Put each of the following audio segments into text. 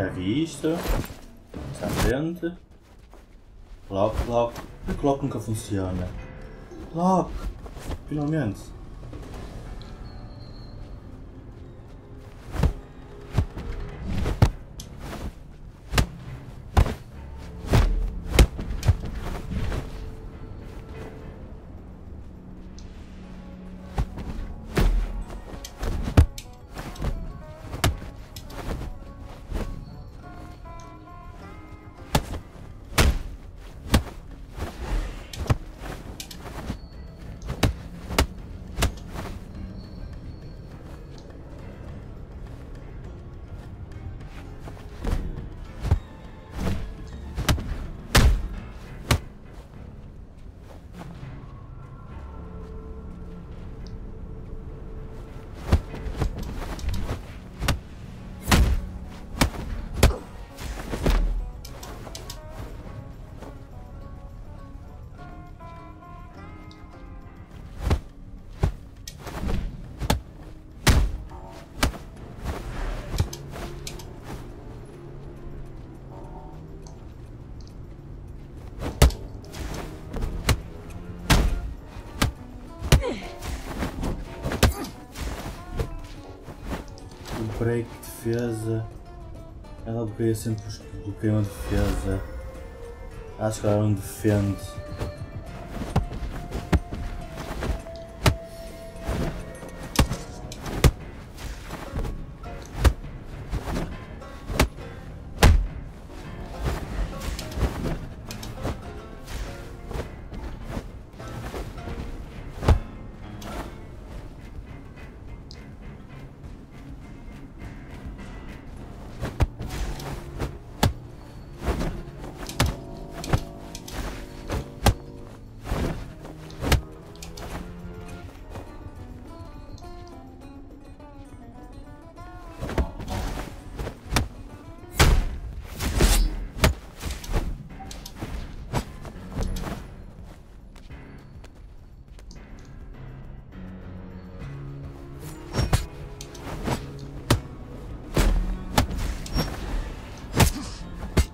já vi isto. Vamos à frente. Lock, lock. Por que lock nunca funciona? Lock! Finalmente! Break, defesa. Ela bloqueia sempre os que bloqueiam a defesa. Acho que ela não defende.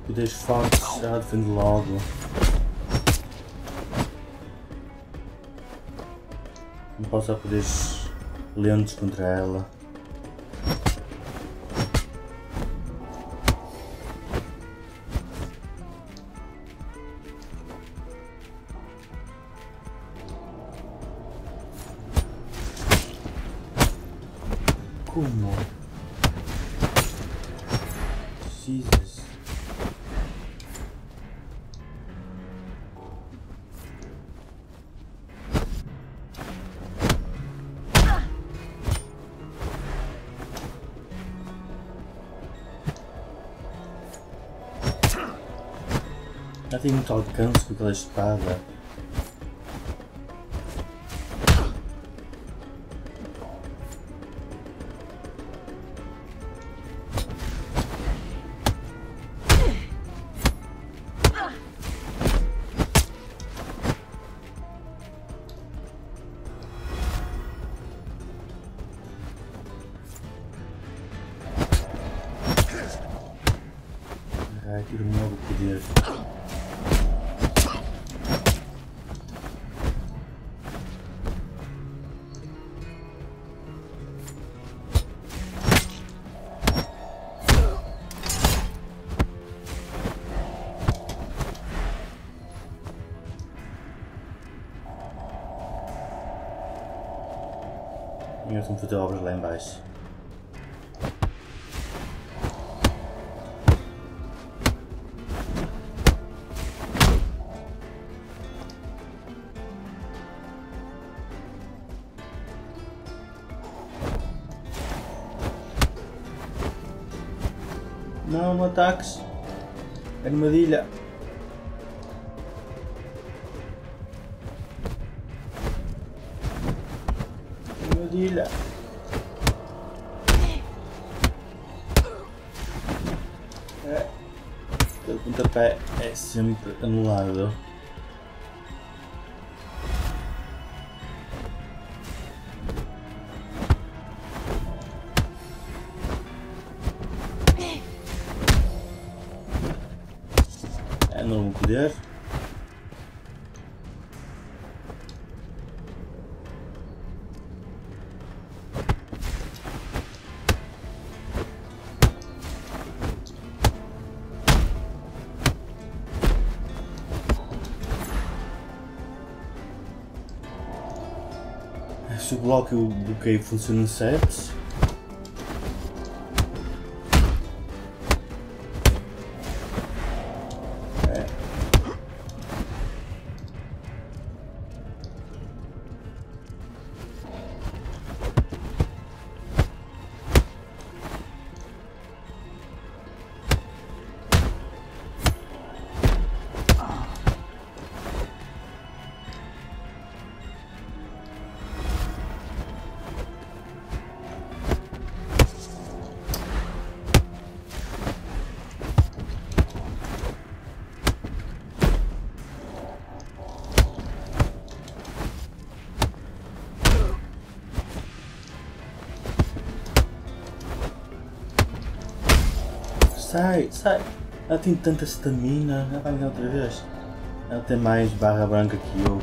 Dois fatos já defende logo. Não posso usar poderes lentos contra ela. Como? Jesus. Já tem muito alcance com aquela espada. Ai, tiro um novo poder. Eu tenho que fazer obras lá em baixo. Não, não ataques. Armadilha. Armadilha. É. O pontapé é sempre anulado. getting old there. Se eu coloco o bloqueio funciona certo. Sai, sai! Ela tem tanta stamina, ela vai me dar outra vez. Ela tem mais barra branca que eu.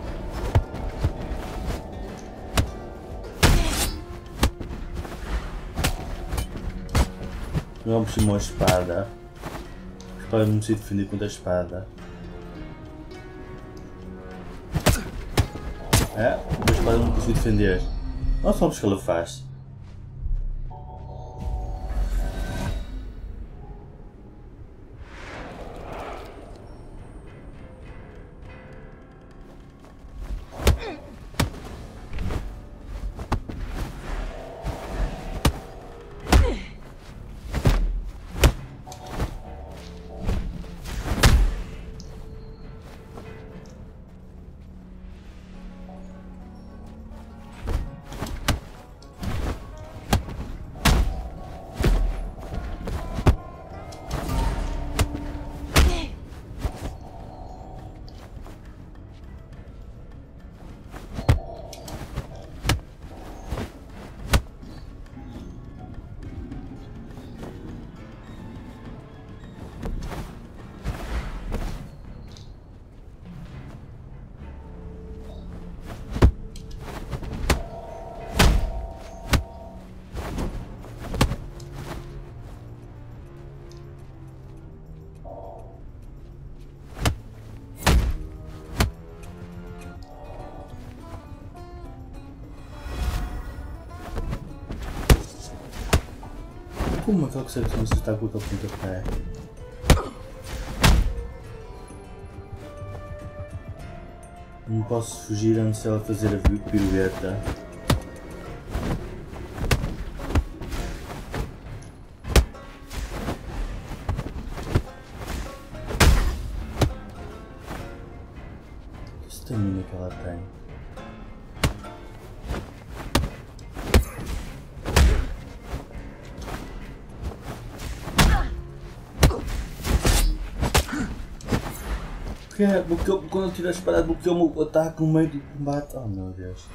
Vamos chamar a espada. Espero não se defender contra a espada. É, a espada não consigo defender. Nós sabemos o que ela faz. Como é que ela consegue acertar com o ponto de pé? Não posso fugir antes de ela fazer a pirueta. Que estamina que ela tem? Bloqueou, quando eu tiro a espada bloqueou o meu ataque no meio do combate. Oh meu Deus.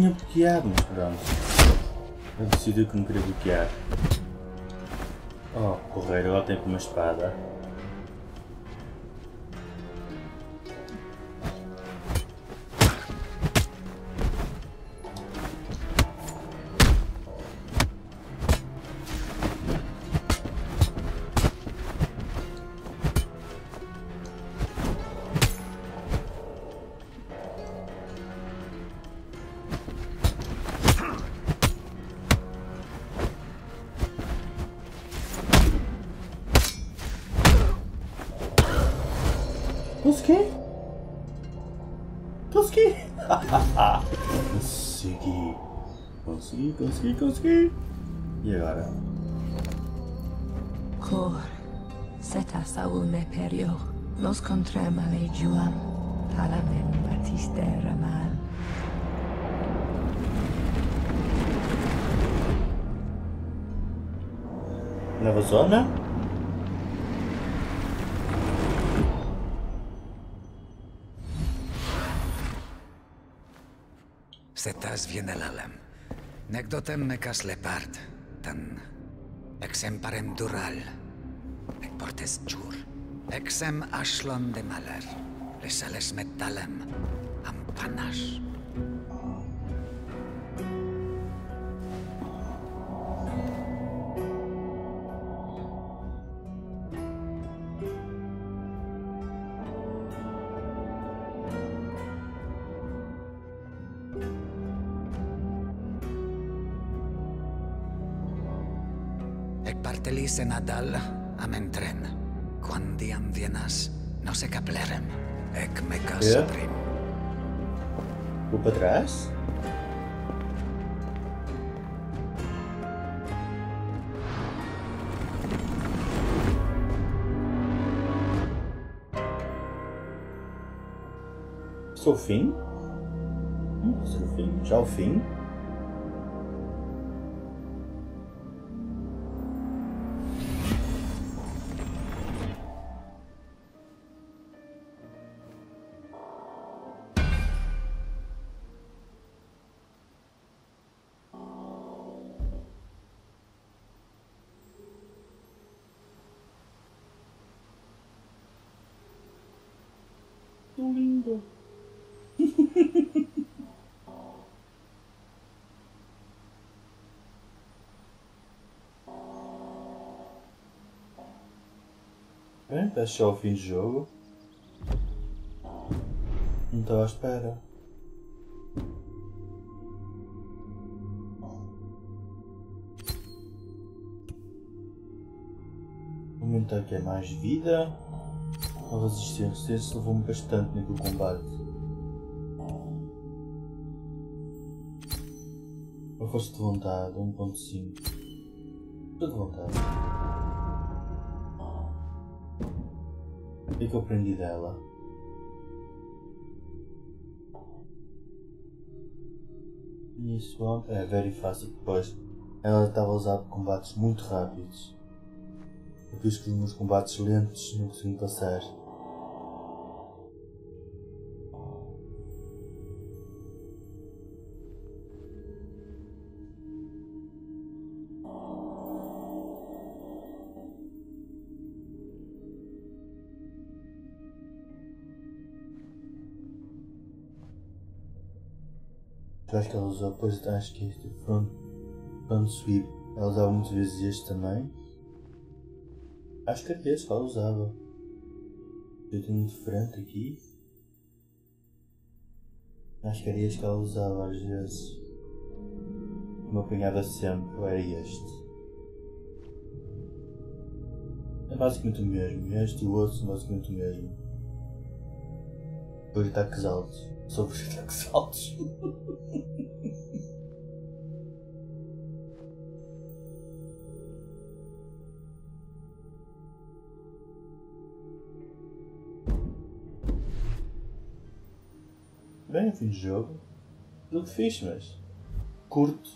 tinha bloqueado, mas pronto. Ele decidiu que não queria bloquear. Oh, correr, ela tem com uma espada. Consegui! Consegui! Consegui, consegui, consegui! E agora? Cor, seta saune perio, nos contrema legiuam, talamen batistera mal. Nova zona? Setas vienelalem, negdotem mecas lepard, tan exemparem dural, ec portes jur, exem ashlon de maler, lesales metalem, ampanash. Partelis en adal amentren, quandiam vienas no se caplerem, ec mecas prim. Vou para trás? Sou o fim? Sou o fim? Já o fim? Lindo. Pronto, achei o fim do jogo. Não estava à espera. Vou aumentar aqui mais vida. A resistência levou-me bastante naquele combate. A força de vontade, 1.5. Tudo de vontade. O que é que eu aprendi dela? Isso é very fácil, depois ela estava a usar combates muito rápidos. Eu fiz que os meus combates lentos não consegui passar. Acho que ela usou, pois acho que este front sweep, ela usava muitas vezes este também. Acho que era este que ela usava. Eu tenho de frente aqui. Acho que era este que ela usava às vezes. Como apanhava sempre, era este. É basicamente o mesmo, este e o outro são basicamente o mesmo. Sobre ataques altos. Sobre ataques altos. Bem, fim de jogo. Tudo fixe, mas curto.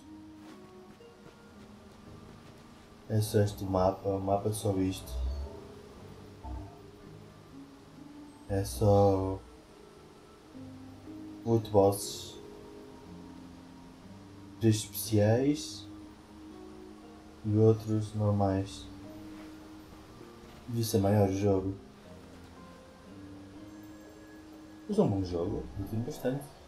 É só este mapa. O mapa é só isto. É só 8 bosses. de especiais e outros normais. Devia ser maior o jogo. Mas é um bom jogo, eu tenho bastante.